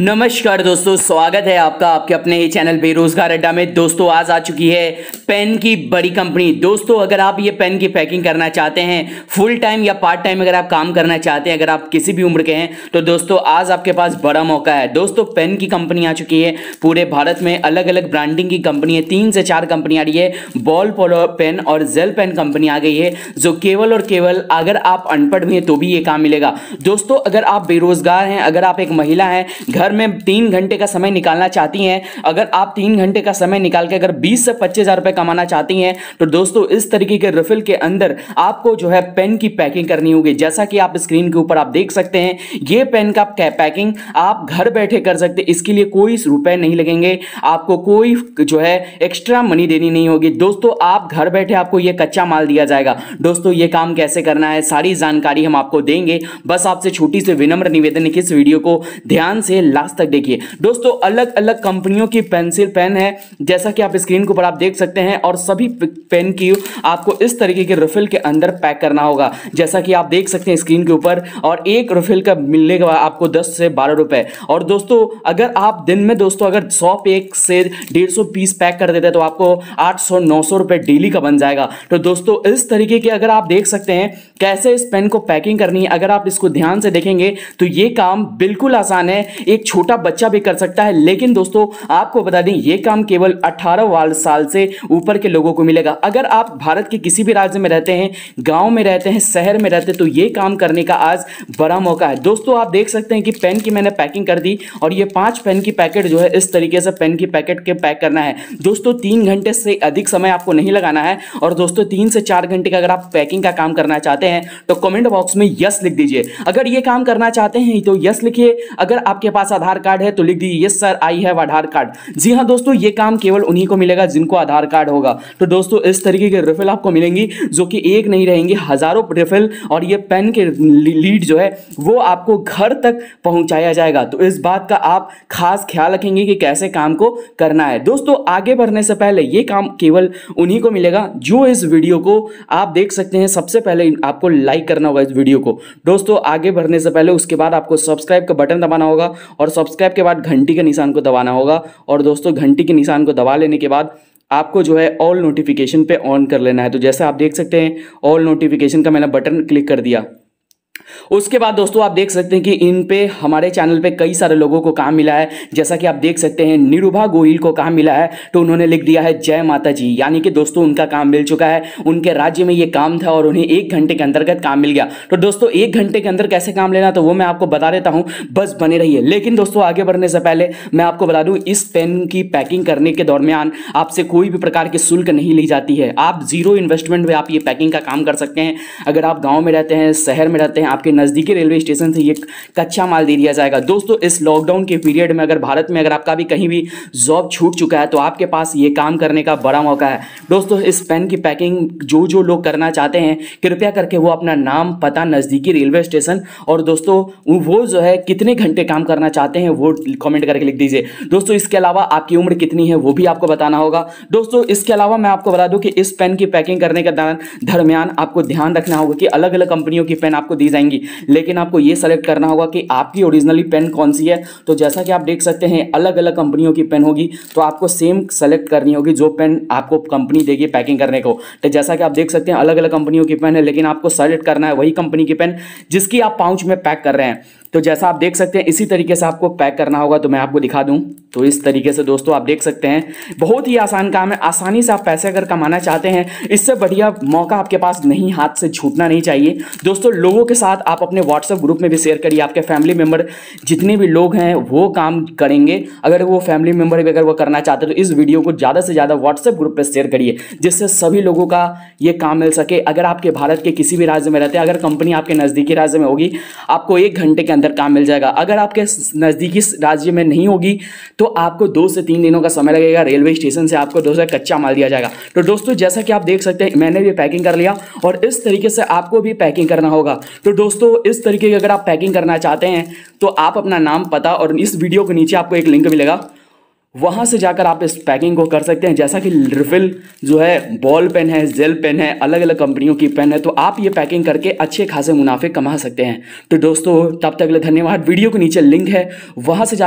नमस्कार दोस्तों, स्वागत है आपका आपके अपने ही चैनल बेरोजगार अड्डा में। दोस्तों आज आ चुकी है पेन की बड़ी कंपनी। दोस्तों अगर आप ये पेन की पैकिंग करना चाहते हैं, फुल टाइम या पार्ट टाइम अगर आप काम करना चाहते हैं, अगर आप किसी भी उम्र के हैं, तो दोस्तों आज आपके पास बड़ा मौका है। दोस्तों पेन की कंपनी आ चुकी है, पूरे भारत में अलग अलग ब्रांडिंग की कंपनी है, 3 से 4 कंपनी आ रही है। बॉल पेन और जेल पेन कंपनी आ गई है, जो केवल और केवल अगर आप अनपढ़ भी हैं तो भी ये काम मिलेगा। दोस्तों अगर आप बेरोजगार हैं, अगर आप एक महिला हैं, घर में 3 घंटे का समय निकालना चाहती हैं, अगर आप 3 घंटे का समय निकाल के अगर 20 से 25 हज़ार रुपये कमाना चाहती हैं, तो दोस्तों इस तरीके के रिफिल के अंदर आपको जो है पेन की पैकिंग करनी होगी। जैसा कि आप स्क्रीन के ऊपर आप देख सकते हैं, ये पेन का पैकिंग आप घर बैठे कर सकते हैं। इसके लिए कोई रुपए नहीं लगेंगे, आपको कोई जो है एक्स्ट्रा मनी देनी नहीं होगी। दोस्तों आप घर बैठे आपको ये कच्चा माल दिया जाएगा। दोस्तों ये काम कैसे करना है, सारी जानकारी हम आपको देंगे। बस आपसे छोटी से विनम्र निवेदन है कि इस वीडियो को ध्यान से लास्ट तक देखिए। दोस्तों अलग अलग कंपनियों की पेंसिल पेन है, जैसा कि आप स्क्रीन के ऊपर आप देख सकते हैं, और सभी पेन की आपको इस तरीके के रिफिल के अंदर पैक करना होगा, जैसा कि आप देख सकते हैं स्क्रीन के ऊपर। और एक रिफिल का मिलने का आपको 10 से 12 रुपए। और दोस्तों अगर आप दिन में दोस्तों अगर 100 से 150 पीस पैक कर देते हैं तो आपको 800-900 रुपये डेली का बन जाएगा। तो दोस्तों इस तरीके के अगर आप देख सकते हैं कैसे इस पेन को पैकिंग करनी है। अगर आप इसको ध्यान से देखेंगे तो ये काम बिल्कुल आसान है, एक छोटा बच्चा भी कर सकता है। लेकिन दोस्तों आपको बता दें ये काम केवल 18 साल से ऊपर के लोगों को मिलेगा। अगर आप भारत के किसी भी राज्य में रहते हैं, गांव में रहते हैं, शहर में रहते हैं, तो ये काम करने का आज बड़ा मौका है। दोस्तों आप देख सकते हैं कि पेन की मैंने पैकिंग कर दी और ये 5 पेन की पैकेट जो है इस तरीके से पेन की पैकेट के पैक करना है। दोस्तों 3 घंटे से अधिक समय आपको नहीं लगाना है। और दोस्तों 3 से 4 घंटे का अगर आप पैकिंग का काम करना चाहते हैं तो कमेंट बॉक्स में यस लिख दीजिए। अगर ये काम करना चाहते हैं तो यस लिखिए। अगर आपके पास आधार कार्ड है तो लिख दीजिए yes sir I have Aadhaar card. जी हां दोस्तों ये काम केवल उन्हीं को मिलेगा जिनको आधार कार्ड होगा। तो दोस्तों इस तरीके के रिफिल आपको मिलेंगी, जो कि एक नहीं रहेंगी, हजारों रिफिल। और ये पेन के लीड जो है वो आपको घर तक पहुंचाया जाएगा। तो इस बात का आप खास ख्याल रखेंगे कि कैसे काम को करना है। दोस्तों आगे बढ़ने से पहले ये काम केवल उन्हीं को मिलेगा जो इस वीडियो को आप देख सकते हैं। सबसे पहले आपको लाइक करना होगा इस वीडियो को। दोस्तों आगे बढ़ने से पहले उसके बाद आपको सब्सक्राइब का बटन दबाना होगा और सब्सक्राइब के बाद घंटी के निशान को दबाना होगा। और दोस्तों घंटी के निशान को दबा लेने के बाद आपको जो है ऑल नोटिफिकेशन पे ऑन कर लेना है। तो जैसे आप देख सकते हैं ऑल नोटिफिकेशन का मैंने बटन क्लिक कर दिया। उसके बाद दोस्तों आप देख सकते हैं कि इन पे हमारे चैनल पे कई सारे लोगों को काम मिला है। जैसा कि आप देख सकते हैं निरुभा गोहिल को काम मिला है, तो उन्होंने लिख दिया है जय माता जी, यानी कि दोस्तों उनका काम मिल चुका है। उनके राज्य में ये काम था और उन्हें 1 घंटे के अंतर्गत काम मिल गया। तो दोस्तों 1 घंटे के अंदर कैसे काम लेना तो वो मैं आपको बता देता हूँ, बस बने रहिए। लेकिन दोस्तों आगे बढ़ने से पहले मैं आपको बता दूँ, इस पेन की पैकिंग करने के दौरान आपसे कोई भी प्रकार के शुल्क नहीं ली जाती है। आप 0 इन्वेस्टमेंट में आप ये पैकिंग का काम कर सकते हैं। अगर आप गाँव में रहते हैं, शहर में रहते हैं, आपके नजदीकी रेलवे स्टेशन से ये कच्चा माल दे दिया जाएगा। दोस्तों इस लॉकडाउन के पीरियड में अगर भारत में अगर आपका भी कहीं भी जॉब छूट चुका है तो आपके पास ये काम करने का बड़ा मौका है। दोस्तों इस पेन की पैकिंग जो जो लोग करना चाहते हैं, कृपया करके वो अपना नाम, पता, नजदीकी रेलवे स्टेशन और दोस्तों वो जो है कितने घंटे काम करना चाहते हैं वो कॉमेंट करके लिख दीजिए। दोस्तों इसके अलावा आपकी उम्र कितनी है वो भी आपको बताना होगा। दोस्तों इसके अलावा मैं आपको बता दूं कि इस पेन की पैकिंग करने के दरमियान आपको ध्यान रखना होगा कि अलग अलग कंपनियों की पेन आपको दी जाएंगी, लेकिन आपको ये सेलेक्ट करना होगा कि आपकी ओरिजिनली पेन कौन सी है। तो जैसा कि आप देख सकते हैं अलग अलग कंपनियों की पेन होगी, तो आपको सेम सेलेक्ट करनी होगी जो पेन आपको कंपनी देगी पैकिंग करने को। तो जैसा कि आप देख सकते हैं अलग अलग कंपनियों की पेन है, लेकिन आपको सेलेक्ट करना है वही कंपनी की पेन जिसकी आप पाउच में पैक कर रहे हैं। तो जैसा आप देख सकते हैं इसी तरीके से आपको पैक करना होगा। तो मैं आपको दिखा दूं तो इस तरीके से दोस्तों आप देख सकते हैं बहुत ही आसान काम है। आसानी से आप पैसे अगर कमाना चाहते हैं, इससे बढ़िया मौका आपके पास नहीं, हाथ से छूटना नहीं चाहिए। दोस्तों लोगों के साथ आप अपने व्हाट्सएप ग्रुप में भी शेयर करिए। आपके फैमिली मेम्बर जितने भी लोग हैं वो काम करेंगे, अगर वो फैमिली मेम्बर भी अगर वो करना चाहते हैं तो इस वीडियो को ज़्यादा से ज़्यादा व्हाट्सएप ग्रुप पर शेयर करिए, जिससे सभी लोगों का ये काम मिल सके। अगर आपके भारत के किसी भी राज्य में रहते हैं, अगर कंपनी आपके नज़दीकी राज्य में होगी आपको 1 घंटे के अंदर काम मिल जाएगा। अगर आपके नजदीकी राज्य में नहीं होगी तो आपको 2 से 3 दिनों का समय लगेगा। रेलवे स्टेशन से आपको दोस्तों कच्चा माल दिया जाएगा। तो दोस्तों जैसा कि आप देख सकते हैं मैंने भी पैकिंग कर लिया और इस तरीके से आपको भी पैकिंग करना होगा। तो दोस्तों इस तरीके की अगर आप पैकिंग करना चाहते हैं तो आप अपना नाम, पता और इस वीडियो के नीचे आपको एक लिंक मिलेगा, वहाँ से जाकर आप इस पैकिंग को कर सकते हैं। जैसा कि रिफिल जो है बॉल पेन है, जेल पेन है, अलग अलग कंपनियों की पेन है, तो आप ये पैकिंग करके अच्छे खासे मुनाफे कमा सकते हैं। तो दोस्तों तब तक के लिए धन्यवाद। वीडियो के नीचे लिंक है, वहाँ से जाकर